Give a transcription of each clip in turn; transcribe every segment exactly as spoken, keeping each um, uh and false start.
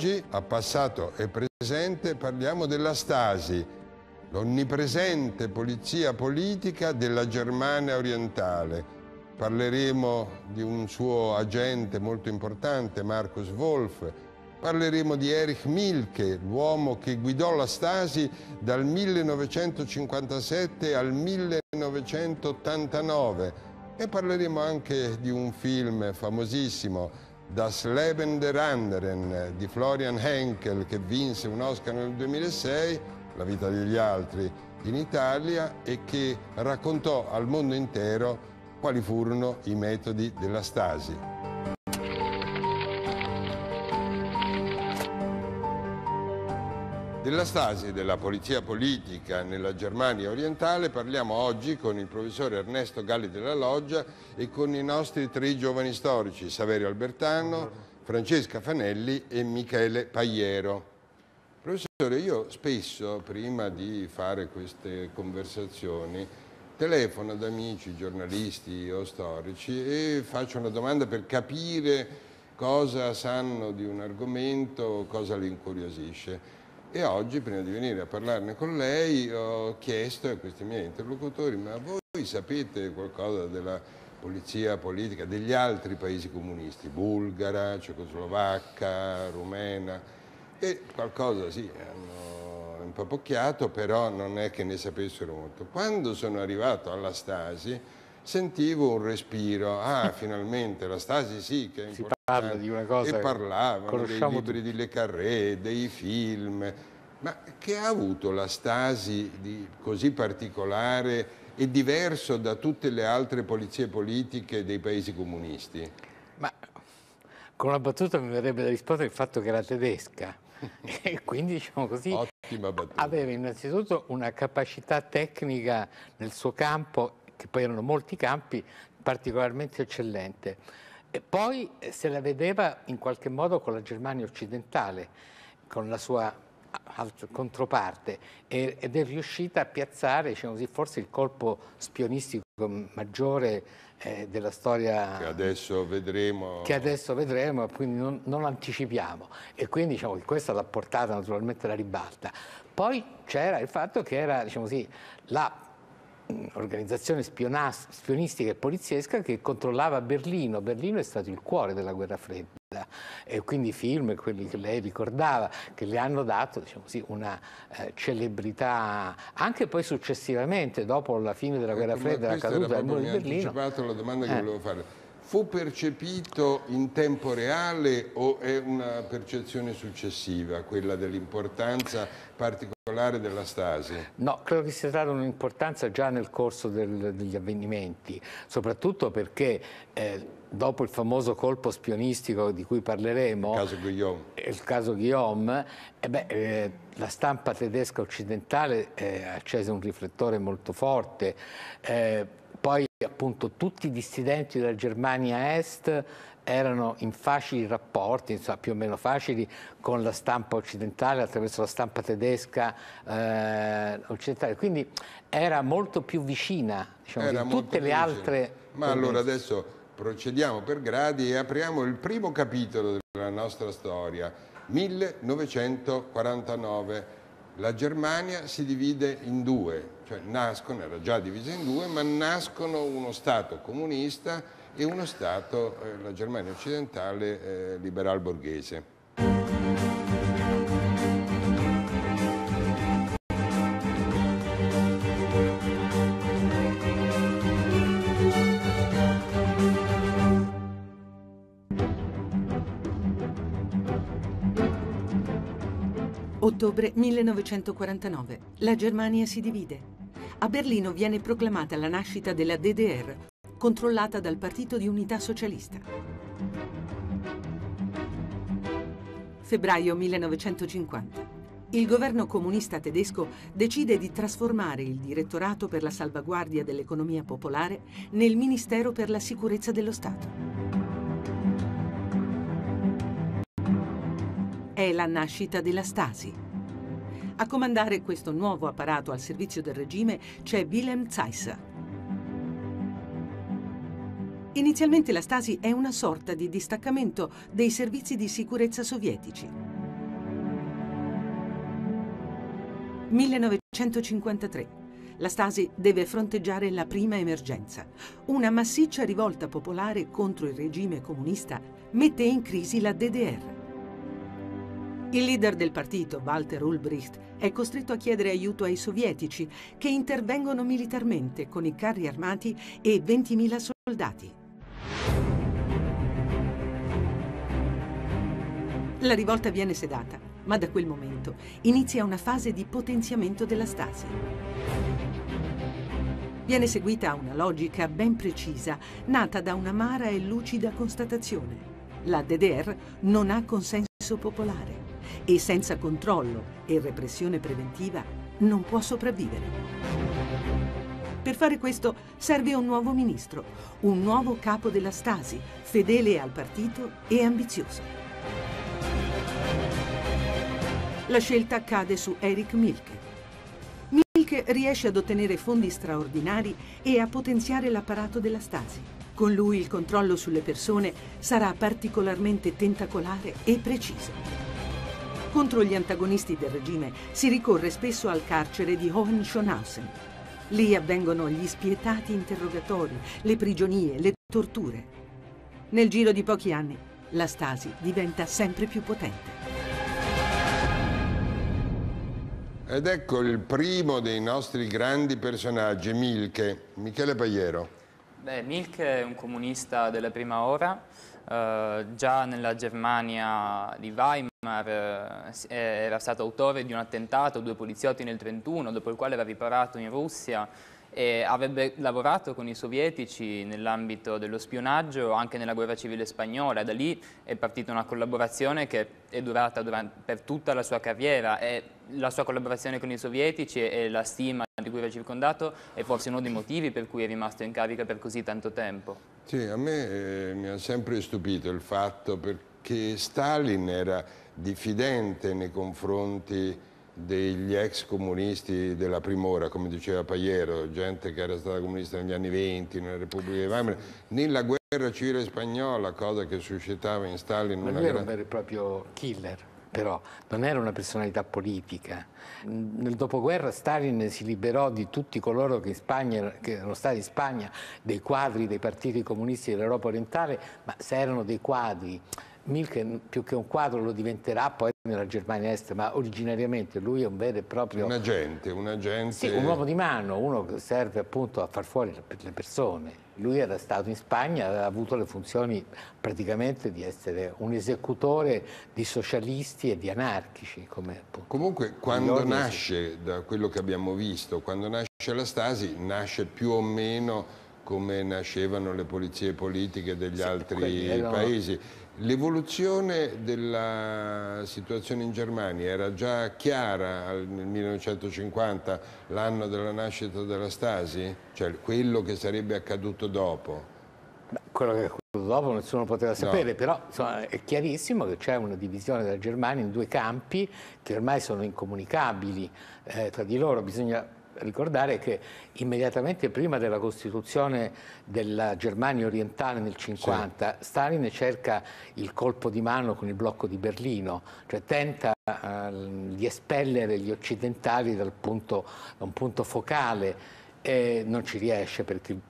oggi, a passato e presente, parliamo della Stasi, l'onnipresente polizia politica della Germania orientale. Parleremo di un suo agente molto importante, Markus Wolf. Parleremo di Erich Mielke, l'uomo che guidò la Stasi dal millenovecentocinquantasette al millenovecentottantanove. E parleremo anche di un film famosissimo, Das Leben der Anderen, di Florian Henkel, che vinse un Oscar nel duemilasei, La vita degli altri, in Italia, e che raccontò al mondo intero quali furono i metodi della Stasi. Della Stasi e della polizia politica nella Germania orientale parliamo oggi con il professore Ernesto Galli della Loggia e con i nostri tre giovani storici, Saverio Albertano, Francesca Fanelli e Michele Paiero. Professore, io spesso, prima di fare queste conversazioni, telefono ad amici, giornalisti o storici e faccio una domanda per capire cosa sanno di un argomento, cosa li incuriosisce. E oggi, prima di venire a parlarne con lei, ho chiesto a questi miei interlocutori: ma voi sapete qualcosa della polizia politica degli altri paesi comunisti, bulgara, cecoslovacca, rumena? E qualcosa sì, hanno impapocchiato, però non è che ne sapessero molto. Quando sono arrivato alla Stasi sentivo un respiro: ah, finalmente la Stasi sì che è importante, si parla di una cosa e parlavano dei libri di Le Carré, dei film. Ma che ha avuto la Stasi di così particolare e diverso da tutte le altre polizie politiche dei paesi comunisti? Ma con una battuta mi verrebbe da rispondere il fatto che era tedesca e quindi, diciamo così, ottima battuta. Aveva innanzitutto una capacità tecnica nel suo campo, che poi erano molti campi, particolarmente eccellente, e poi se la vedeva in qualche modo con la Germania occidentale, con la sua controparte, ed è riuscita a piazzare, diciamo così, forse il colpo spionistico maggiore eh, della storia che adesso vedremo che adesso vedremo quindi non, non anticipiamo, e quindi, diciamo, che questa l'ha portata naturalmente alla ribalta. Poi c'era il fatto che era, diciamo così, la organizzazione spionistica e poliziesca che controllava Berlino. Berlino è stato il cuore della Guerra Fredda, e quindi i film, quelli che lei ricordava, che le hanno dato, diciamo così, una eh, celebrità anche poi successivamente, dopo la fine della Guerra Fredda, la caduta del muro di Berlino. Mi ha anticipato la domanda che eh. volevo fare. Fu percepito in tempo reale o è una percezione successiva, quella dell'importanza particolare della Stasi? No, credo che sia stata un'importanza già nel corso del, degli avvenimenti, soprattutto perché eh, dopo il famoso colpo spionistico di cui parleremo, il caso Guillaume, il caso Guillaume eh beh, eh, la stampa tedesca occidentale eh, accese un riflettore molto forte. Eh, Poi appunto tutti i dissidenti della Germania Est erano in facili rapporti, insomma, più o meno facili, con la stampa occidentale, attraverso la stampa tedesca eh, occidentale. Quindi era molto più vicina, diciamo, di tutte le altre. Ma allora adesso procediamo per gradi e apriamo il primo capitolo della nostra storia, millenovecentoquarantanove. La Germania si divide in due, cioè nascono, era già divisa in due, ma nascono uno Stato comunista e uno Stato, eh, la Germania occidentale, eh, liberal borghese. Ottobre millenovecentoquarantanove. La Germania si divide. A Berlino viene proclamata la nascita della D D R, controllata dal Partito di Unità Socialista. Febbraio millenovecentocinquanta. Il governo comunista tedesco decide di trasformare il Direttorato per la salvaguardia dell'economia popolare nel Ministero per la sicurezza dello Stato. È la nascita della Stasi. A comandare questo nuovo apparato al servizio del regime c'è Wilhelm Zeisser. Inizialmente la Stasi è una sorta di distaccamento dei servizi di sicurezza sovietici. millenovecentocinquantatré. La Stasi deve fronteggiare la prima emergenza. Una massiccia rivolta popolare contro il regime comunista mette in crisi la D D R. Il leader del partito, Walter Ulbricht, è costretto a chiedere aiuto ai sovietici, che intervengono militarmente con i carri armati e ventimila soldati. La rivolta viene sedata, ma da quel momento inizia una fase di potenziamento della Stasi. Viene seguita una logica ben precisa, nata da un'amara e lucida constatazione. La D D R non ha consenso popolare e senza controllo e repressione preventiva non può sopravvivere. Per fare questo serve un nuovo ministro, un nuovo capo della Stasi, fedele al partito e ambizioso. La scelta cade su Erich Mielke. Mielke riesce ad ottenere fondi straordinari e a potenziare l'apparato della Stasi. Con lui il controllo sulle persone sarà particolarmente tentacolare e preciso. Contro gli antagonisti del regime si ricorre spesso al carcere di Hohenschönhausen. Lì avvengono gli spietati interrogatori, le prigionie, le torture. Nel giro di pochi anni la Stasi diventa sempre più potente. Ed ecco il primo dei nostri grandi personaggi, Mielke, Michele Paiero. Beh, Mielke è un comunista della prima ora, eh, già nella Germania di Weimar eh, era stato autore di un attentato, due poliziotti nel trentuno, dopo il quale era riparato in Russia e avrebbe lavorato con i sovietici nell'ambito dello spionaggio anche nella guerra civile spagnola. Da lì è partita una collaborazione che è durata durante, per tutta la sua carriera, e la sua collaborazione con i sovietici e la stima di cui era circondato è forse uno dei motivi per cui è rimasto in carica per così tanto tempo. Sì, a me eh, mi ha sempre stupito il fatto perché Stalin era diffidente nei confronti degli ex comunisti della prim'ora, come diceva Paiero, gente che era stata comunista negli anni venti, nella Repubblica di Weimar, nella guerra civile spagnola, cosa che suscitava in Stalin una... Ma lui era un vero e proprio killer. Però non era una personalità politica. Nel dopoguerra Stalin si liberò di tutti coloro che, in Spagna, che erano stati in Spagna dei quadri dei partiti comunisti dell'Europa orientale, ma se erano dei quadri, Mielke più che un quadro lo diventerà poi nella Germania Est, ma originariamente lui è un vero e proprio... Un agente, un agente... Sì, un uomo di mano, uno che serve appunto a far fuori le persone. Lui era stato in Spagna, aveva avuto le funzioni praticamente di essere un esecutore di socialisti e di anarchici. Come Comunque quando nasce, da quello che abbiamo visto, quando nasce la Stasi, nasce più o meno come nascevano le polizie politiche degli sì, altri erano... paesi. L'evoluzione della situazione in Germania era già chiara nel millenovecentocinquanta, l'anno della nascita della Stasi? Cioè quello che sarebbe accaduto dopo? Beh, quello che è accaduto dopo nessuno poteva sapere, no. Però insomma, è chiarissimo che c'è una divisione della Germania in due campi che ormai sono incomunicabili eh, tra di loro. Bisogna ricordare che immediatamente prima della costituzione della Germania orientale nel cinquanta, sì, Stalin cerca il colpo di mano con il blocco di Berlino, cioè tenta eh, di espellere gli occidentali dal punto, da un punto focale e non ci riesce perché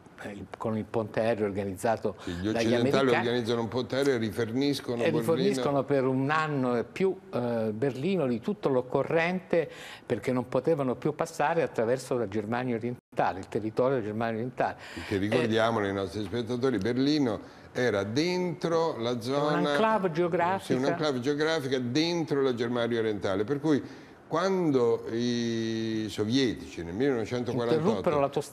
con il ponte aereo organizzato sì, gli dagli americani. Gli occidentali organizzano un ponte aereo e riforniscono e riforniscono Berlino. Per un anno e più eh, Berlino di tutto l'occorrente perché non potevano più passare attraverso la Germania orientale, il territorio della Germania orientale. Che ricordiamo eh, ai nostri spettatori, Berlino era dentro la zona... un'enclave geografica. Sì, un'enclave geografica dentro la Germania orientale, per cui quando i sovietici nel millenovecentoquarantotto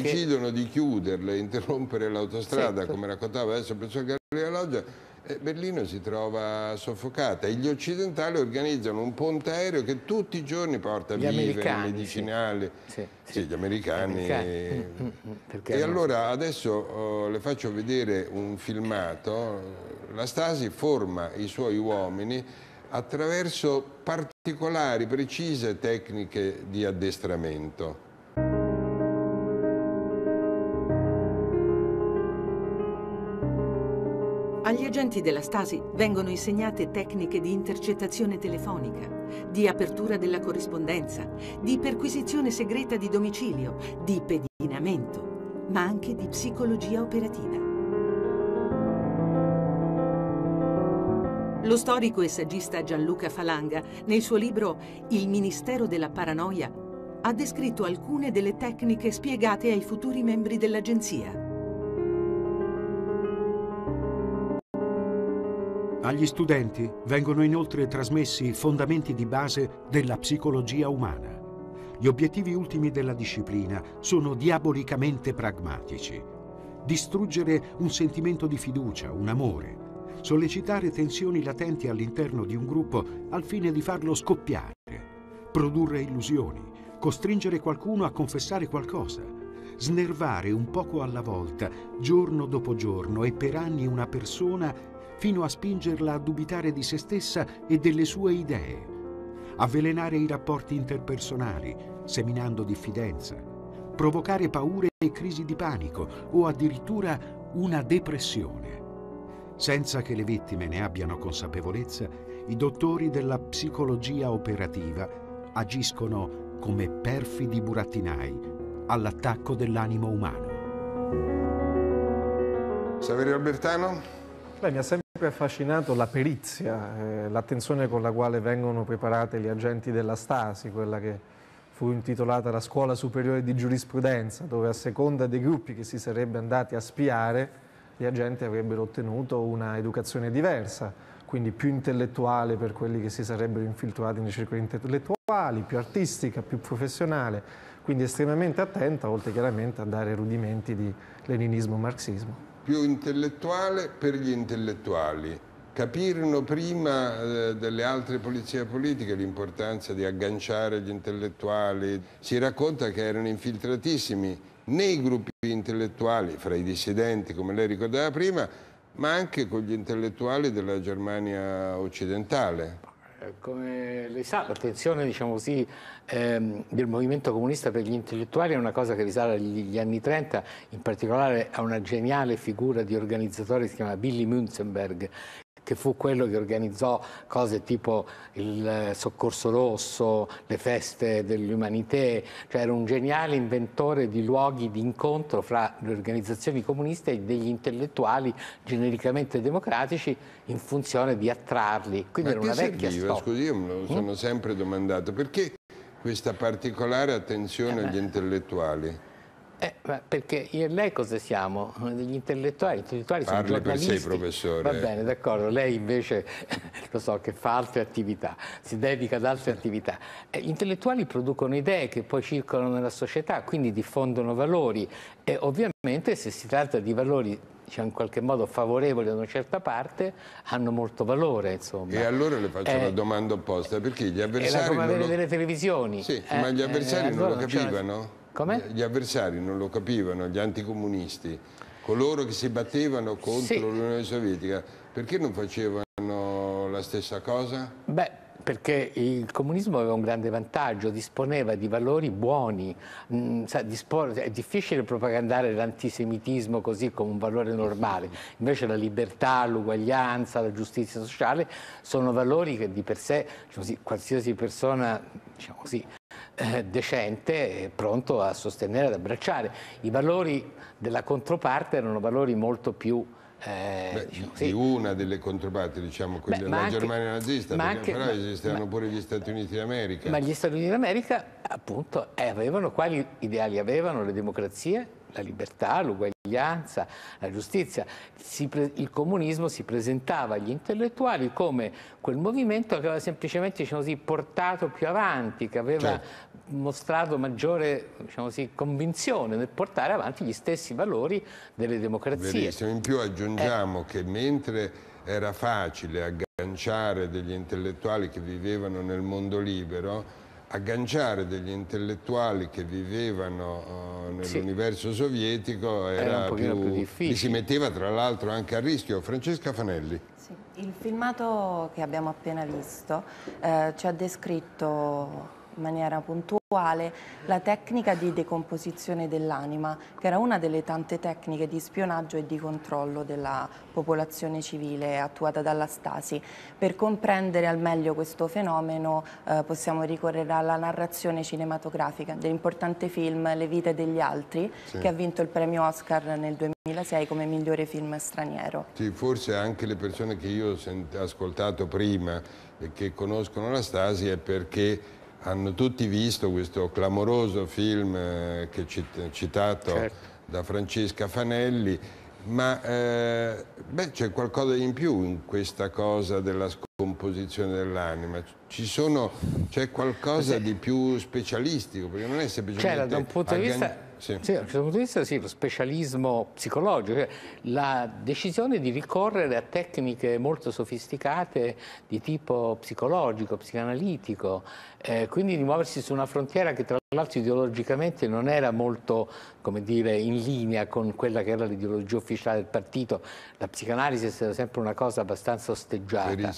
decidono che... di chiuderle, interrompere l'autostrada, sì, come raccontava adesso il professor Galli della Loggia, Berlino si trova soffocata e gli occidentali organizzano un ponte aereo che tutti i giorni porta viveri, medicinali, sì, sì, sì, gli americani. Gli americani. E no? Allora adesso oh, le faccio vedere un filmato. La Stasi forma i suoi uomini attraverso particolari, precise tecniche di addestramento. Agli agenti della Stasi vengono insegnate tecniche di intercettazione telefonica, di apertura della corrispondenza, di perquisizione segreta di domicilio, di pedinamento, ma anche di psicologia operativa. Lo storico e saggista Gianluca Falanga, nel suo libro Il Ministero della Paranoia, ha descritto alcune delle tecniche spiegate ai futuri membri dell'agenzia. Agli studenti vengono inoltre trasmessi i fondamenti di base della psicologia umana. Gli obiettivi ultimi della disciplina sono diabolicamente pragmatici. Distruggere un sentimento di fiducia, un amore, sollecitare tensioni latenti all'interno di un gruppo al fine di farlo scoppiare, produrre illusioni, costringere qualcuno a confessare qualcosa, snervare un poco alla volta, giorno dopo giorno e per anni una persona fino a spingerla a dubitare di se stessa e delle sue idee, avvelenare i rapporti interpersonali, seminando diffidenza, provocare paure e crisi di panico o addirittura una depressione. Senza che le vittime ne abbiano consapevolezza, i dottori della psicologia operativa agiscono come perfidi burattinai all'attacco dell'animo umano. Saverio Albertano? Beh, mi ha sempre affascinato la perizia, eh, l'attenzione con la quale vengono preparati gli agenti della Stasi, quella che fu intitolata la Scuola Superiore di Giurisprudenza, dove a seconda dei gruppi che si sarebbe andati a spiare gli agenti avrebbero ottenuto una educazione diversa, quindi più intellettuale per quelli che si sarebbero infiltrati nei circoli intellettuali, più artistica, più professionale, quindi estremamente attenta, oltre chiaramente a dare rudimenti di leninismo e marxismo. Più intellettuale per gli intellettuali. Capirono prima eh, delle altre polizie politiche l'importanza di agganciare gli intellettuali. Si racconta che erano infiltratissimi nei gruppi intellettuali, fra i dissidenti, come lei ricordava prima, ma anche con gli intellettuali della Germania occidentale. Come lei sa, l'attenzione, diciamo così, ehm, del movimento comunista per gli intellettuali è una cosa che risale agli anni trenta, in particolare a una geniale figura di organizzatore che si chiama Billy Münzenberg, che fu quello che organizzò cose tipo il Soccorso Rosso, le feste dell'Umanité, cioè era un geniale inventore di luoghi di incontro fra le organizzazioni comuniste e degli intellettuali genericamente democratici in funzione di attrarli. Quindi era una vecchia storia. Scusi, io me lo sono mm? sempre domandato, perché questa particolare attenzione eh agli intellettuali? Eh, ma perché io e lei cosa siamo? Degli intellettuali, intellettuali sono giornalisti. Parli per sé, professore. Va bene, d'accordo. Lei invece, lo so, che fa altre attività, si dedica ad altre attività. Eh, gli intellettuali producono idee che poi circolano nella società, quindi diffondono valori e ovviamente se si tratta di valori, diciamo, in qualche modo favorevoli ad una certa parte, hanno molto valore, insomma. E allora le faccio eh, una domanda opposta, perché gli avversari... È come avere lo... delle televisioni. Sì, eh, ma gli avversari eh, non allora lo capivano? Non Come? Gli avversari non lo capivano, gli anticomunisti, coloro che si battevano contro sì. l'Unione Sovietica, perché non facevano la stessa cosa? Beh, perché il comunismo aveva un grande vantaggio, disponeva di valori buoni, mh, sa, è difficile propagandare l'antisemitismo così come un valore normale, invece la libertà, l'uguaglianza, la giustizia sociale sono valori che di per sé, diciamo così, qualsiasi persona, diciamo così, decente e pronto a sostenere, ad abbracciare. I valori della controparte erano valori molto più eh, Beh, diciamo, di sì. una delle controparti, diciamo, quella Beh, della anche, Germania nazista, ma perché anche, però esistevano pure gli Stati Uniti d'America. Ma gli Stati Uniti d'America, appunto, eh, avevano quali ideali? Avevano le democrazie, la libertà, l'uguaglianza, la giustizia. Si pre- il comunismo si presentava agli intellettuali come quel movimento che aveva semplicemente, diciamo così, portato più avanti, che aveva certo. mostrato maggiore, diciamo così, convinzione nel portare avanti gli stessi valori delle democrazie. Verissimo. In più aggiungiamo eh. che mentre era facile agganciare degli intellettuali che vivevano nel mondo libero, agganciare degli intellettuali che vivevano uh, nell'universo sì. sovietico era, era un più, più difficile. Si metteva tra l'altro anche a rischio. Francesca Fanelli. Sì. Il filmato che abbiamo appena visto eh, ci ha descritto in maniera puntuale la tecnica di decomposizione dell'anima, che era una delle tante tecniche di spionaggio e di controllo della popolazione civile attuata dalla Stasi. Per comprendere al meglio questo fenomeno eh, possiamo ricorrere alla narrazione cinematografica dell'importante film Le vite degli altri, sì, che ha vinto il premio Oscar nel duemilasei come migliore film straniero. Sì, forse anche le persone che io ho ascoltato prima e che conoscono la Stasi è perché hanno tutti visto questo clamoroso film che è citato, certo, da Francesca Fanelli, ma eh, c'è qualcosa in più in questa cosa della scomposizione dell'anima. C'è qualcosa, sì, di più specialistico, perché non è semplicemente... Cioè, da un punto di vista... Sì, sì, dal punto di vista, sì, lo specialismo psicologico, cioè la decisione di ricorrere a tecniche molto sofisticate di tipo psicologico, psicanalitico, eh, quindi di muoversi su una frontiera che tra l'altro ideologicamente non era molto, come dire, in linea con quella che era l'ideologia ufficiale del partito. La psicanalisi è stata sempre una cosa abbastanza osteggiata.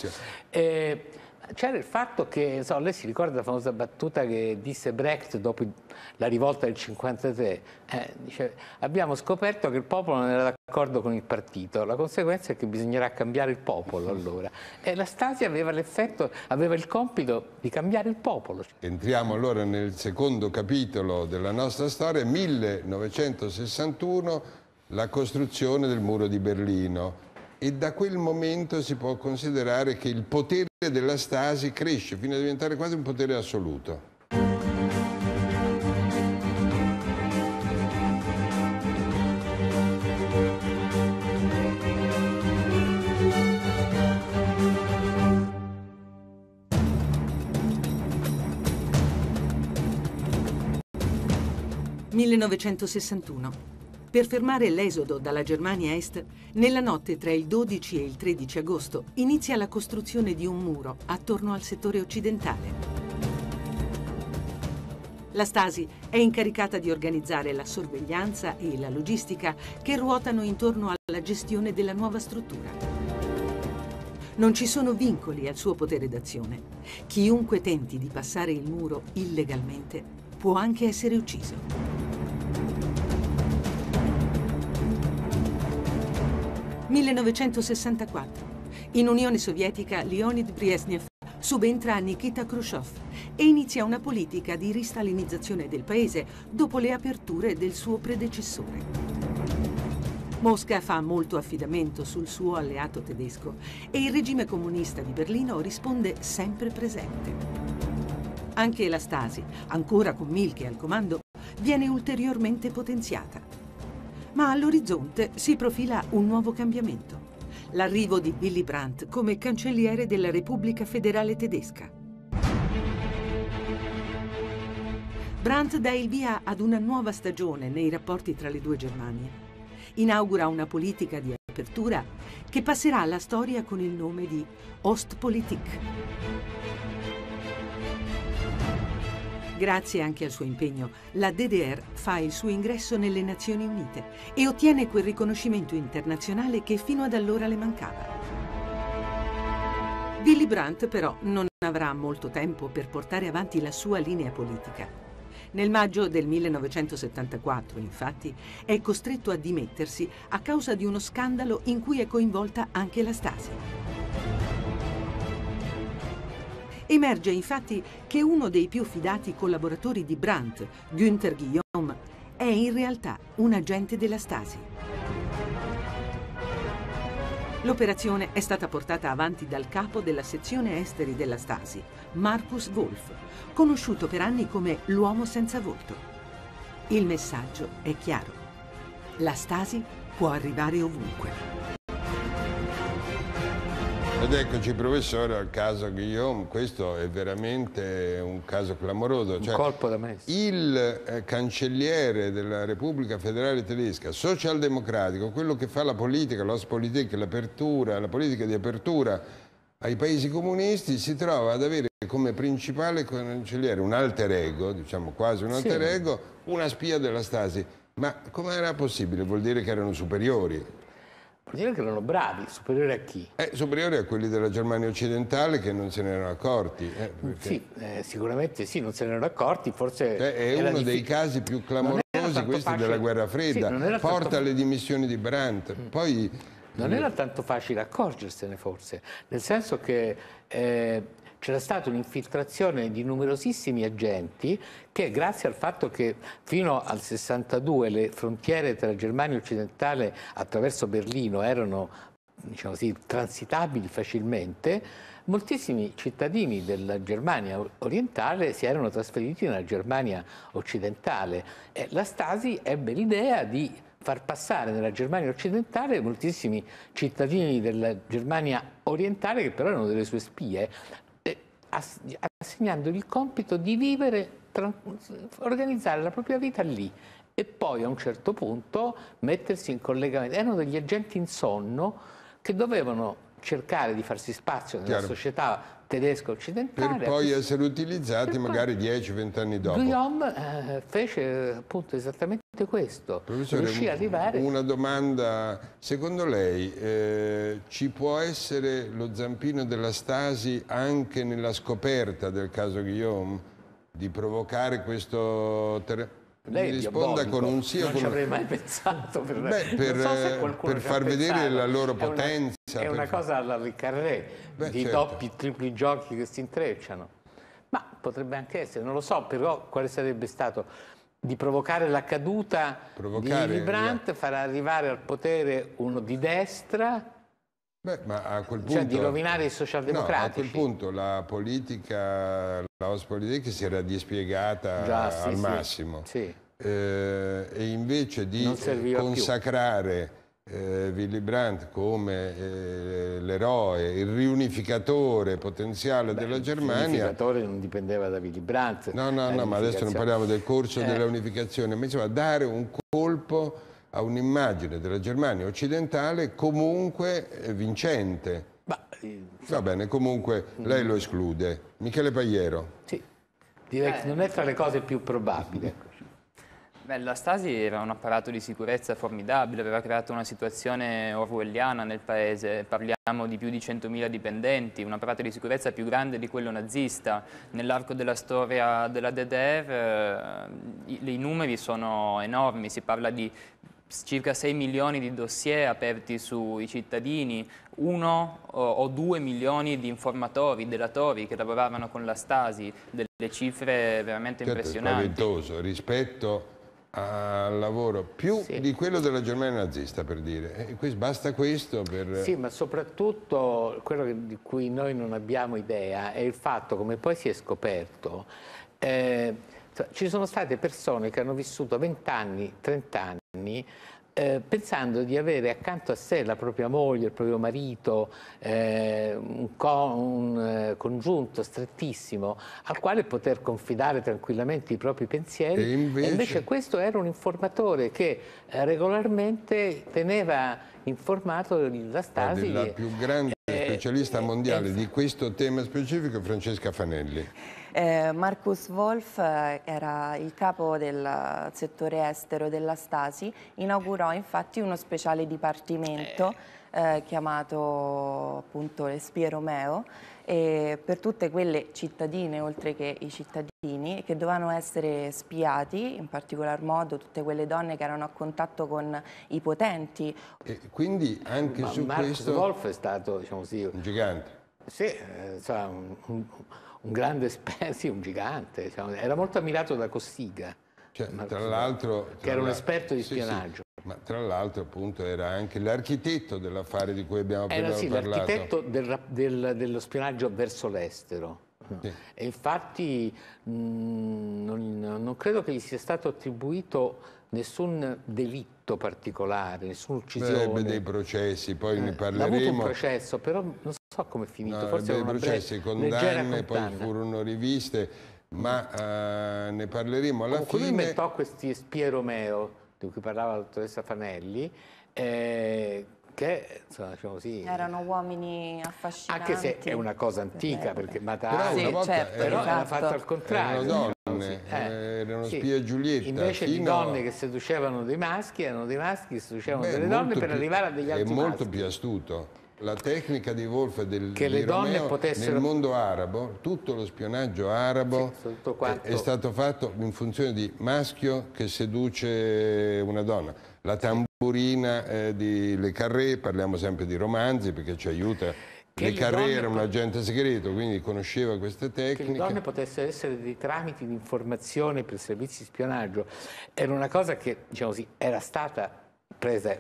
C'era il fatto che, so, lei si ricorda la famosa battuta che disse Brecht dopo la rivolta del cinquantatré, eh, dice, abbiamo scoperto che il popolo non era d'accordo con il partito, la conseguenza è che bisognerà cambiare il popolo allora. E la Stasi aveva l'effetto, aveva il compito di cambiare il popolo. Entriamo allora nel secondo capitolo della nostra storia, millenovecentosessantuno, la costruzione del muro di Berlino. E da quel momento si può considerare che il potere della Stasi cresce fino a diventare quasi un potere assoluto. millenovecentosessantuno. Per fermare l'esodo dalla Germania Est, nella notte tra il dodici e il tredici agosto inizia la costruzione di un muro attorno al settore occidentale. La Stasi è incaricata di organizzare la sorveglianza e la logistica che ruotano intorno alla gestione della nuova struttura. Non ci sono vincoli al suo potere d'azione. Chiunque tenti di passare il muro illegalmente può anche essere ucciso. millenovecentosessantaquattro. In Unione Sovietica Leonid Brezhnev subentra a Nikita Khrushchev e inizia una politica di ristalinizzazione del paese dopo le aperture del suo predecessore. Mosca fa molto affidamento sul suo alleato tedesco e il regime comunista di Berlino risponde sempre presente. Anche la Stasi, ancora con Mielke al comando, viene ulteriormente potenziata. Ma all'orizzonte si profila un nuovo cambiamento. L'arrivo di Willy Brandt come cancelliere della Repubblica Federale Tedesca. Brandt dà il via ad una nuova stagione nei rapporti tra le due Germanie. Inaugura una politica di apertura che passerà alla storia con il nome di Ostpolitik. Grazie anche al suo impegno, la D D R fa il suo ingresso nelle Nazioni Unite e ottiene quel riconoscimento internazionale che fino ad allora le mancava. Willy Brandt però non avrà molto tempo per portare avanti la sua linea politica. Nel maggio del millenovecentosettantaquattro, infatti, è costretto a dimettersi a causa di uno scandalo in cui è coinvolta anche la Stasi. Emerge infatti che uno dei più fidati collaboratori di Brandt, Günther Guillaume, è in realtà un agente della Stasi. L'operazione è stata portata avanti dal capo della sezione esteri della Stasi, Markus Wolf, conosciuto per anni come l'uomo senza volto. Il messaggio è chiaro: la Stasi può arrivare ovunque. Ed eccoci, professore, al caso Guillaume. Questo è veramente un caso clamoroso. Un cioè, colpo da maestro. Il eh, cancelliere della Repubblica Federale Tedesca, socialdemocratico, quello che fa la politica, l'Ostpolitik, l'apertura, la politica di apertura ai paesi comunisti, si trova ad avere come principale cancelliere un alter ego, diciamo quasi un alter sì. ego, una spia della Stasi. Ma com'era possibile? Vuol dire che erano superiori. Vuol dire che erano bravi, superiori a chi? Eh, superiori a quelli della Germania occidentale che non se ne erano accorti. Eh, perché... Sì, eh, sicuramente sì, non se ne erano accorti, forse... Cioè, è uno diffic... dei casi più clamorosi questi facile... della guerra fredda, sì, porta tanto... alle dimissioni di Brandt, mm. poi... Non era tanto facile accorgersene forse, nel senso che... Eh... c'era stata un'infiltrazione di numerosissimi agenti che, grazie al fatto che fino al sessantadue le frontiere tra Germania occidentale attraverso Berlino erano, diciamo così, transitabili facilmente, moltissimi cittadini della Germania orientale si erano trasferiti nella Germania occidentale e la Stasi ebbe l'idea di far passare nella Germania occidentale moltissimi cittadini della Germania orientale che però erano delle sue spie, assegnandogli il compito di vivere, organizzare la propria vita lì e poi a un certo punto mettersi in collegamento. Erano degli agenti in sonno che dovevano cercare di farsi spazio nella Chiaro. società tedesca occidentale. Per poi essere utilizzati magari dieci venti anni dopo. Guillaume eh, fece appunto esattamente questo. Professore, riuscì a arrivare... Una domanda, secondo lei eh, ci può essere lo zampino della Stasi anche nella scoperta del caso Guillaume di provocare questo... Lei mi risponda con un sì o con un no. Non ci avrei mai pensato per, Beh, per, so per, per far vedere pensato. la loro potenza. È una, è una cosa alla Riccarré, di certo. doppi, tripli giochi che si intrecciano. Ma potrebbe anche essere, non lo so, però quale sarebbe stato... di provocare la caduta provocare, di Willy Brandt, far arrivare al potere uno di destra... Beh, ma a quel punto, cioè di rovinare i socialdemocratici. No, a quel punto la politica, la Ostpolitik si era dispiegata Già, sì, al massimo sì, sì. Eh, e invece di consacrare eh, Willy Brandt come eh, l'eroe, il riunificatore potenziale Beh, della Germania. Il riunificatore non dipendeva da Willy Brandt. No, no, no, ma adesso non parliamo del corso eh. della unificazione, ma insomma dare un colpo a un'immagine della Germania occidentale comunque vincente. Ma, eh, Va bene, comunque lei lo esclude. Michele Paiero. Sì, direi eh, che non è tra le cose più probabili. Beh, la Stasi era un apparato di sicurezza formidabile, aveva creato una situazione orwelliana nel paese, parliamo di più di centomila dipendenti, un apparato di sicurezza più grande di quello nazista. Nell'arco della storia della D D R i, i numeri sono enormi, si parla di circa sei milioni di dossier aperti sui cittadini, uno o due milioni di informatori, delatori che lavoravano con la Stasi, delle cifre veramente certo, impressionanti. Spaventoso rispetto al lavoro, più sì. di quello della Germania nazista, per dire. E basta questo per... Sì, ma soprattutto quello di cui noi non abbiamo idea è il fatto, come poi si è scoperto, eh, ci sono state persone che hanno vissuto vent'anni, trent'anni, Eh, pensando di avere accanto a sé la propria moglie, il proprio marito, eh, un, con, un eh, congiunto strettissimo al quale poter confidare tranquillamente i propri pensieri e invece, e invece questo era un informatore che eh, regolarmente teneva informato la Stasi. La più grande eh, specialista eh, mondiale eh, di questo tema specifico è Francesca Fanelli. Eh, Markus Wolf eh, era il capo del settore estero della Stasi, inaugurò infatti uno speciale dipartimento eh, chiamato appunto le spie Romeo eh, per tutte quelle cittadine oltre che i cittadini che dovevano essere spiati, in particolar modo tutte quelle donne che erano a contatto con i potenti. E quindi anche Ma su Markus questo... Wolf è stato, diciamo così, un gigante. Sì, eh, cioè, un, un, un grande esperto, sì, un gigante, diciamo. Era molto ammirato da Cossiga, cioè, tra l'altro, che era un esperto di sì, spionaggio. Sì, ma tra l'altro appunto era anche l'architetto dell'affare di cui abbiamo era, appena sì, parlato. Era l'architetto del, del, dello spionaggio verso l'estero. Sì. E infatti mh, non, non credo che gli sia stato attribuito nessun delitto particolare, nessuna uccisione. Ebbe dei processi, poi eh, ne parleremo. Ha avuto un processo, però non so come è finito. No, forse dei processi, condanne, poi furono riviste, ma eh, ne parleremo alla Comunque fine. Lui inventò questi spie Romeo, di cui parlava la dottoressa Fanelli, eh, che insomma, diciamo così, erano uomini affascinanti. Anche se è una cosa antica, perché matava. Però una volta sì, certo, era, esatto. era fatta al contrario. donne, eh, erano sì. spie e Giulietta. Invece di donne a... che seducevano dei maschi, erano dei maschi che seducevano Beh, delle donne per più, arrivare a degli altri maschi. È molto maschi. più astuto. La tecnica di Wolf e del, che le di donne Romeo potessero... nel mondo arabo, tutto lo spionaggio arabo sì, quanto... è stato fatto in funzione di maschio che seduce una donna. La tamburina eh, di Le Carré, parliamo sempre di romanzi perché ci aiuta. Che Le Carré era un agente segreto, quindi conosceva queste tecniche. Che le donne potessero essere dei tramiti di informazione per servizi di spionaggio era una cosa che, diciamo così, era stata presa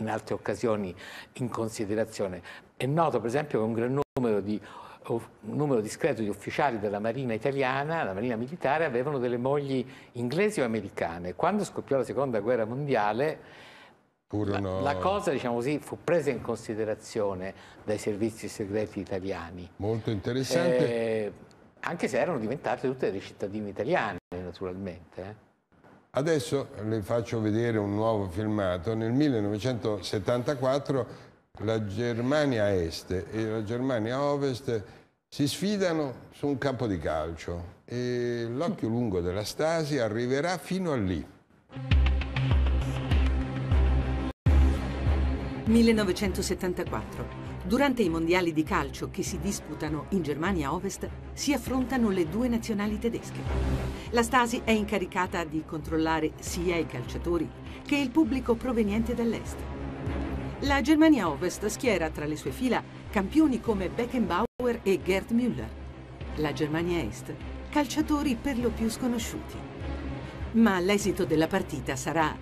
in altre occasioni in considerazione. È noto per esempio che un gran numero di un numero discreto di ufficiali della marina italiana, la marina militare, avevano delle mogli inglesi o americane. Quando scoppiò la seconda guerra mondiale la, no... la cosa, diciamo così, fu presa in considerazione dai servizi segreti italiani. Molto interessante. Eh, anche se erano diventate tutte dei cittadini italiani, naturalmente. Eh. Adesso le faccio vedere un nuovo filmato. Nel millenovecentosettantaquattro la Germania Est e la Germania Ovest si sfidano su un campo di calcio e l'occhio lungo della Stasi arriverà fino a lì. millenovecentosettantaquattro. Durante i mondiali di calcio che si disputano in Germania Ovest si affrontano le due nazionali tedesche. La Stasi è incaricata di controllare sia i calciatori che il pubblico proveniente dall'est. La Germania Ovest schiera tra le sue fila campioni come Beckenbauer e Gerd Müller. La Germania Est, calciatori per lo più sconosciuti. Ma l'esito della partita sarà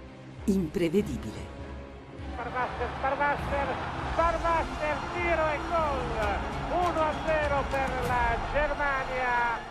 imprevedibile. Barbaster, Barbaster, Barbaster, tiro e gol, uno a zero per la Germania.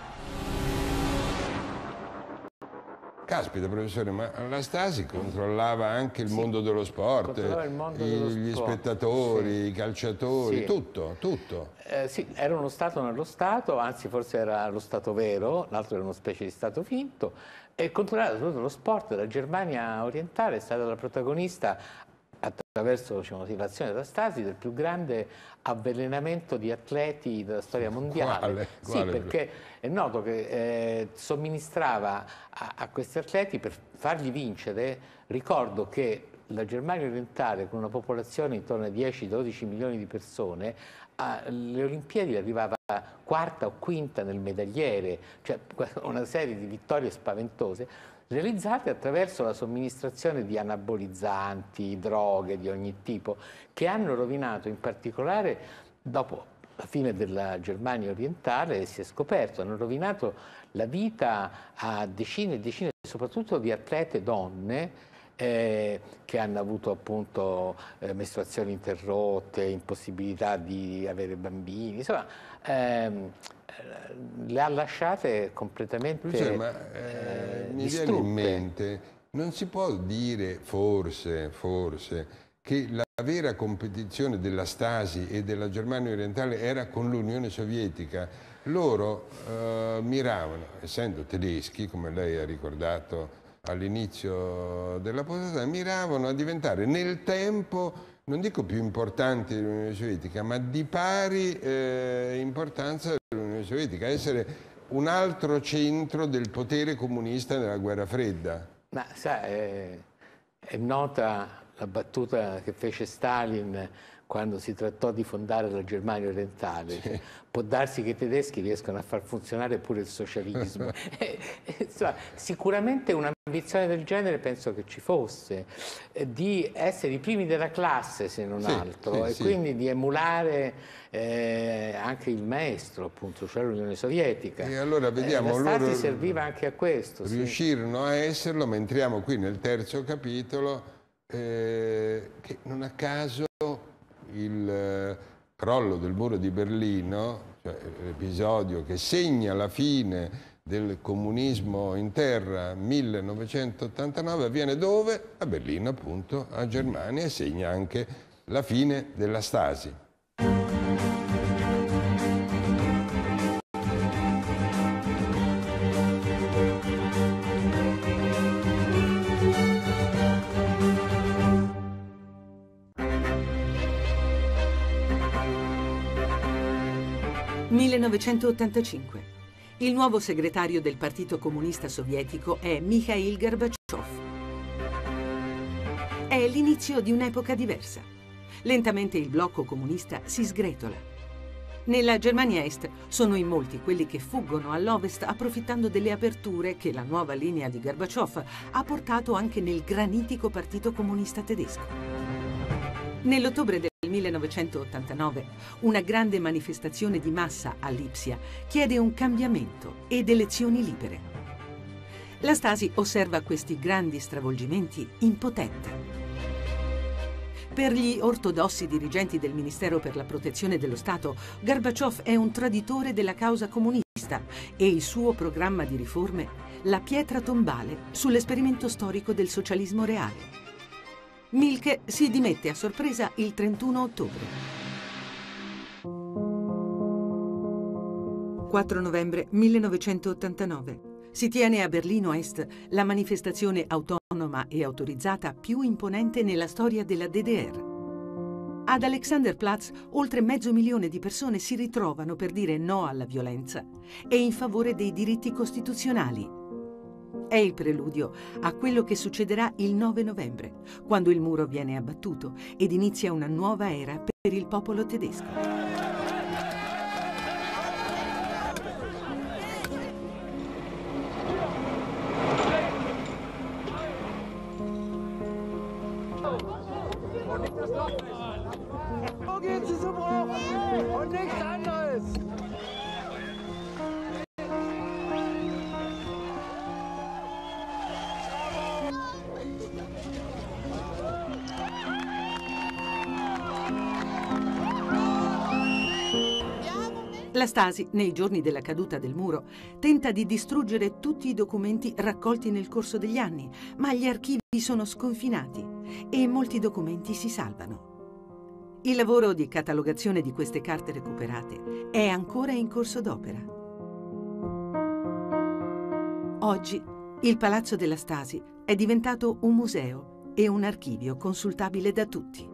Caspita professore, ma la Stasi controllava anche il sì, mondo dello sport, il mondo dello gli sport. spettatori, sì. i calciatori, sì. tutto, tutto. Eh, sì, era uno Stato nello Stato, anzi forse era lo Stato vero, l'altro era una specie di Stato finto, e controllava soprattutto lo sport. La Germania orientale è stata la protagonista, attraverso, diciamo, l'azione della Stasi, del più grande avvelenamento di atleti della storia mondiale. Quale? Quale? Sì, perché è noto che eh, somministrava a, a questi atleti per fargli vincere. Ricordo che la Germania orientale, con una popolazione intorno ai dieci dodici milioni di persone, alle Olimpiadi arrivava quarta o quinta nel medagliere, cioè una serie di vittorie spaventose, realizzate attraverso la somministrazione di anabolizzanti, droghe di ogni tipo, che hanno rovinato in particolare, dopo la fine della Germania orientale si è scoperto, hanno rovinato la vita a decine e decine, soprattutto di atlete donne, eh, che hanno avuto appunto eh, mestruazioni interrotte, impossibilità di avere bambini, insomma... Ehm, le ha lasciate completamente cioè, ma, eh, eh, mi distrutte. Viene in mente, non si può dire forse, forse che la vera competizione della Stasi e della Germania orientale era con l'Unione Sovietica. Loro eh, miravano, essendo tedeschi, come lei ha ricordato all'inizio della puntata, miravano a diventare nel tempo, non dico più importanti dell'Unione Sovietica, ma di pari eh, importanza dell'Unione Sovietica, essere un altro centro del potere comunista nella guerra fredda. Ma sa, è, è nota la battuta che fece Stalin quando si trattò di fondare la Germania orientale. Sì. Può darsi che i tedeschi riescano a far funzionare pure il socialismo. e, e, cioè, sicuramente un'ambizione del genere penso che ci fosse, eh, di essere i primi della classe se non sì, altro, sì, e sì. quindi di emulare eh, anche il maestro, appunto, cioè l'Unione Sovietica. E allora vediamo, eh, la Stasi serviva anche a questo. Riuscirono sì. a esserlo, ma entriamo qui nel terzo capitolo, eh, che non a caso il crollo del muro di Berlino, cioè l'episodio che segna la fine del comunismo in terra, millenovecentottantanove, avviene dove? A Berlino, appunto, a Germania, e segna anche la fine della Stasi. millenovecentottantacinque. Il nuovo segretario del Partito Comunista Sovietico è Mikhail Gorbachev. È l'inizio di un'epoca diversa. Lentamente il blocco comunista si sgretola. Nella Germania Est sono in molti quelli che fuggono all'Ovest approfittando delle aperture che la nuova linea di Gorbaciov ha portato anche nel granitico Partito Comunista Tedesco. Nell'ottobre del millenovecentottantanove una grande manifestazione di massa a Lipsia chiede un cambiamento ed elezioni libere. La Stasi osserva questi grandi stravolgimenti impotente. Per gli ortodossi dirigenti del Ministero per la Protezione dello Stato, Gorbaciov è un traditore della causa comunista e il suo programma di riforme la pietra tombale sull'esperimento storico del socialismo reale. Mielke si dimette a sorpresa il trentuno ottobre. quattro novembre millenovecentottantanove. Si tiene a Berlino Est la manifestazione autonoma e autorizzata più imponente nella storia della D D R. Ad Alexanderplatz oltre mezzo milione di persone si ritrovano per dire no alla violenza e in favore dei diritti costituzionali. È il preludio a quello che succederà il nove novembre, quando il muro viene abbattuto ed inizia una nuova era per il popolo tedesco. La Stasi, nei giorni della caduta del muro, tenta di distruggere tutti i documenti raccolti nel corso degli anni, ma gli archivi sono sconfinati e molti documenti si salvano. Il lavoro di catalogazione di queste carte recuperate è ancora in corso d'opera. Oggi il palazzo della Stasi è diventato un museo e un archivio consultabile da tutti.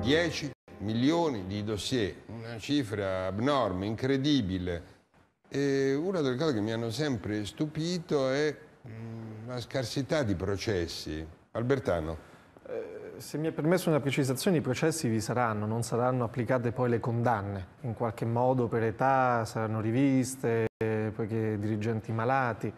dieci milioni di dossier, una cifra abnorme, incredibile. E una delle cose che mi hanno sempre stupito è la scarsità di processi. Albertano. Eh, se mi è permesso una precisazione, i processi vi saranno, non saranno applicate poi le condanne. In qualche modo per età saranno riviste, perché dirigenti malati.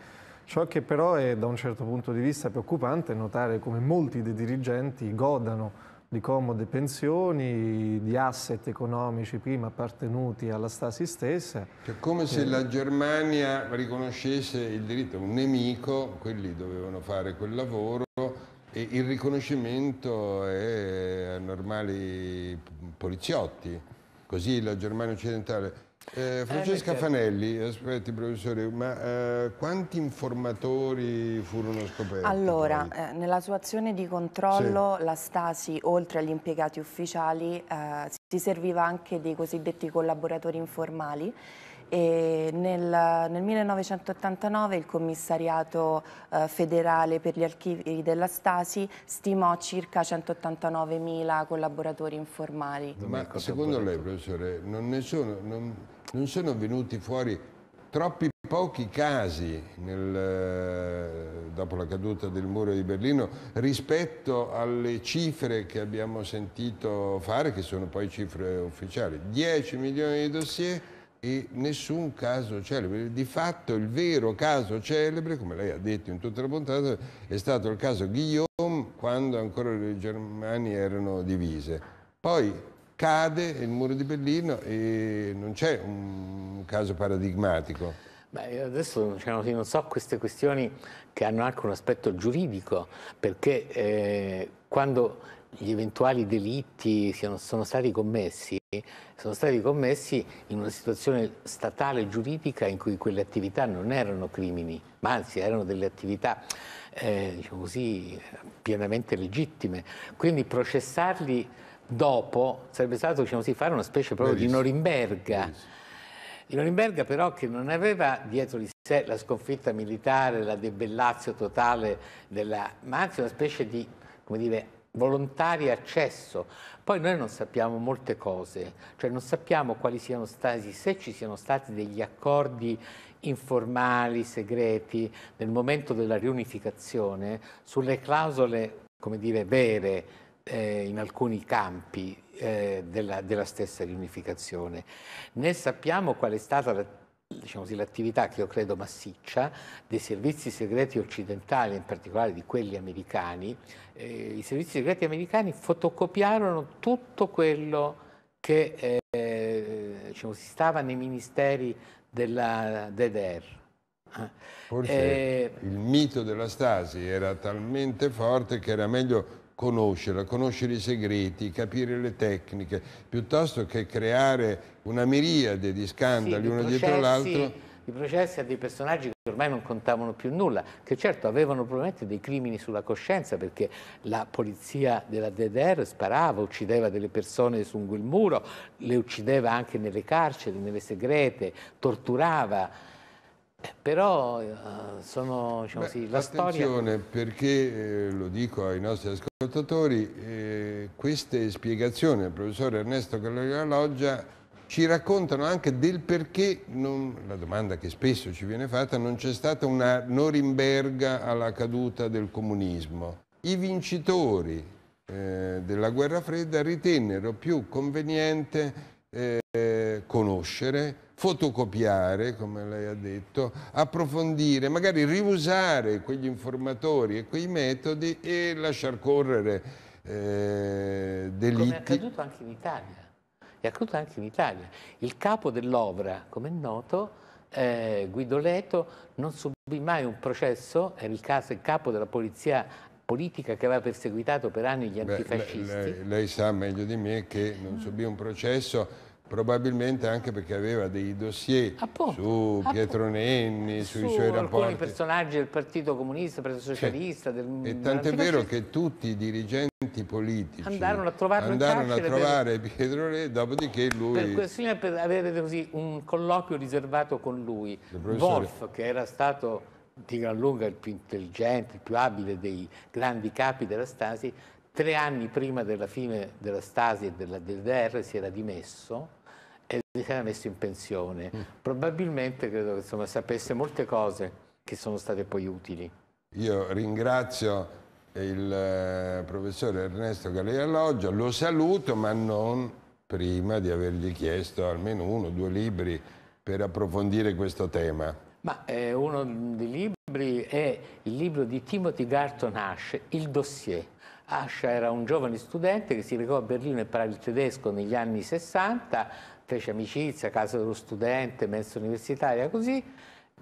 Ciò che però è da un certo punto di vista preoccupante è notare come molti dei dirigenti godano di comode pensioni, di asset economici prima appartenuti alla Stasi stessa. Cioè, come se la Germania riconoscesse il diritto a un nemico, quelli dovevano fare quel lavoro e il riconoscimento è a normali poliziotti, così la Germania occidentale. Eh, Francesca eh, Fanelli, aspetti professore, ma eh, quanti informatori furono scoperti? Allora, eh, nella sua azione di controllo sì. La Stasi, oltre agli impiegati ufficiali, eh, si serviva anche dei cosiddetti collaboratori informali. E nel, nel millenovecentottantanove il commissariato eh, federale per gli archivi della Stasi stimò circa centottantanovemila collaboratori informali. Ma secondo lei, professore, non ne sono, non, non sono venuti fuori troppi pochi casi nel, dopo la caduta del muro di Berlino rispetto alle cifre che abbiamo sentito fare, che sono poi cifre ufficiali, dieci milioni di dossier e nessun caso celebre. Di fatto il vero caso celebre, come lei ha detto in tutta la puntata, è stato il caso Guillaume, quando ancora le Germanie erano divise. Poi cade il muro di Berlino e non c'è un caso paradigmatico. Beh, adesso cioè, non so queste questioni che hanno anche un aspetto giuridico, perché eh, quando gli eventuali delitti siano, sono stati commessi, sono stati commessi in una situazione statale giuridica in cui quelle attività non erano crimini, ma anzi erano delle attività eh, diciamo così, pienamente legittime. Quindi processarli dopo sarebbe stato, diciamo così, fare una specie proprio Bellissimo. di Norimberga. Bellissimo. Di Norimberga però che non aveva dietro di sé la sconfitta militare, la debellazio totale, della, ma anzi una specie di, come dire, volontario accesso. Poi noi non sappiamo molte cose, cioè non sappiamo quali siano stati, se ci siano stati degli accordi informali, segreti, nel momento della riunificazione, sulle clausole, come dire, vere eh, in alcuni campi eh, della, della stessa riunificazione. Ne sappiamo qual è stata la, diciamo così, l'attività, che io credo massiccia, dei servizi segreti occidentali, in particolare di quelli americani. Eh, i servizi segreti americani fotocopiarono tutto quello che eh, diciamo, si stava nei ministeri della D D R. Forse eh, il mito della Stasi era talmente forte che era meglio conoscerla, conoscere i segreti, capire le tecniche, piuttosto che creare una miriade di scandali, sì, uno processi, dietro l'altro. I processi a dei personaggi che ormai non contavano più nulla, che certo avevano probabilmente dei crimini sulla coscienza, perché la polizia della D D R sparava, uccideva delle persone su un muro, le uccideva anche nelle carceri, nelle segrete, torturava. Però uh, sono, diciamo Beh, sì, la storia... Attenzione, perché, eh, lo dico ai nostri ascoltatori, eh, queste spiegazioni del professor Ernesto Galli della Loggia ci raccontano anche del perché, non, la domanda che spesso ci viene fatta, non c'è stata una Norimberga alla caduta del comunismo. I vincitori eh, della guerra fredda ritennero più conveniente eh, conoscere, fotocopiare, come lei ha detto, approfondire, magari riusare quegli informatori e quei metodi e lasciar correre eh, delitti. Come è accaduto anche in Italia. È accaduto anche in Italia. Il capo dell'Ovra, come è noto, eh, Guido Leto, non subì mai un processo, era il, caso, il capo della polizia politica che aveva perseguitato per anni gli antifascisti. Beh, lei, lei sa meglio di me che non subì un processo, probabilmente anche perché aveva dei dossier appunto, su Pietro appunto, Nenni, sui su suoi rapporti. Su alcuni personaggi del Partito Comunista, del Partito Socialista. Cioè, del, e tant'è vero che tutti i dirigenti politici andarono a, andarono a trovare per, Pietro Nenni, dopodiché lui... Per questione per avere così un colloquio riservato con lui. Wolf, che era stato di gran lunga il più intelligente, il più abile dei grandi capi della Stasi, tre anni prima della fine della Stasi e della D D R si era dimesso e si era messo in pensione. Probabilmente credo che insomma, sapesse molte cose che sono state poi utili. Io ringrazio il professore Ernesto Galli della Loggia, lo saluto, ma non prima di avergli chiesto almeno uno o due libri per approfondire questo tema. Ma eh, uno dei libri è il libro di Timothy Garton Ash, Il dossier. Ash era un giovane studente che si recò a Berlino e imparava il tedesco negli anni sessanta, fece amicizia, casa dello studente, mensa universitaria, così.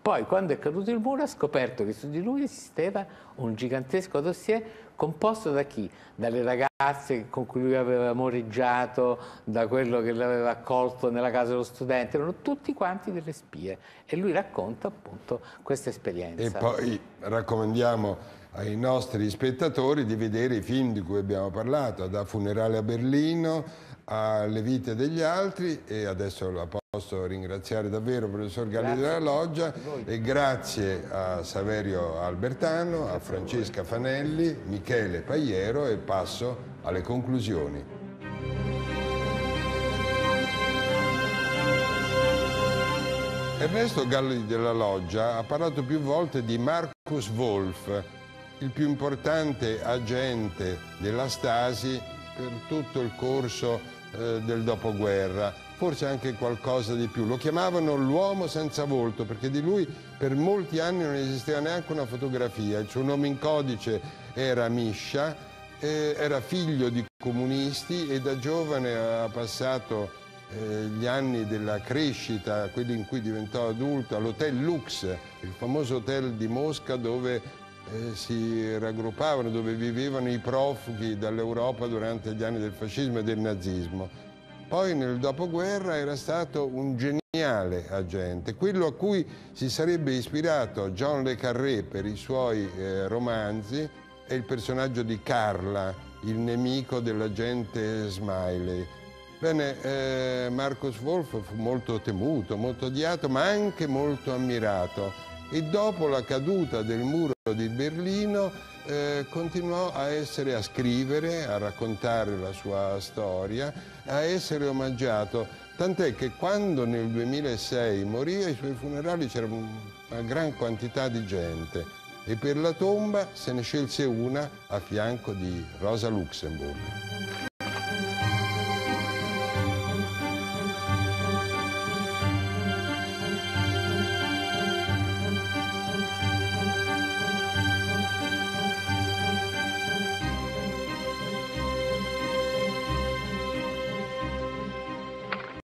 Poi, quando è caduto il muro, ha scoperto che su di lui esisteva un gigantesco dossier composto da chi? Dalle ragazze con cui lui aveva amoreggiato, da quello che l'aveva accolto nella casa dello studente, erano tutti quanti delle spie. E lui racconta appunto questa esperienza. E poi raccomandiamo ai nostri spettatori di vedere i film di cui abbiamo parlato, da Funerale a Berlino a Le vite degli altri, e adesso la posso ringraziare davvero professor Galli della Loggia e grazie a Saverio Albertano, a Francesca Fanelli, Michele Paiero e passo alle conclusioni. Ernesto Galli della Loggia ha parlato più volte di Markus Wolf, il più importante agente della Stasi per tutto il corso eh, del dopoguerra, forse anche qualcosa di più. Lo chiamavano l'uomo senza volto perché di lui per molti anni non esisteva neanche una fotografia. Il suo nome in codice era Miscia, eh, era figlio di comunisti e da giovane ha passato eh, gli anni della crescita, quelli in cui diventò adulto, all'Hotel Lux, il famoso hotel di Mosca dove Eh, si raggruppavano, dove vivevano i profughi dall'Europa durante gli anni del fascismo e del nazismo. Poi nel dopoguerra era stato un geniale agente, quello a cui si sarebbe ispirato John le Carré per i suoi eh, romanzi. È il personaggio di Carla, il nemico dell'agente Smiley. Bene, eh, Markus Wolf fu molto temuto, molto odiato, ma anche molto ammirato. E dopo la caduta del muro di Berlino eh, continuò a essere, a scrivere, a raccontare la sua storia, a essere omaggiato. Tant'è che quando nel duemilasei morì, ai suoi funerali c'era una gran quantità di gente e per la tomba se ne scelse una a fianco di Rosa Luxemburg.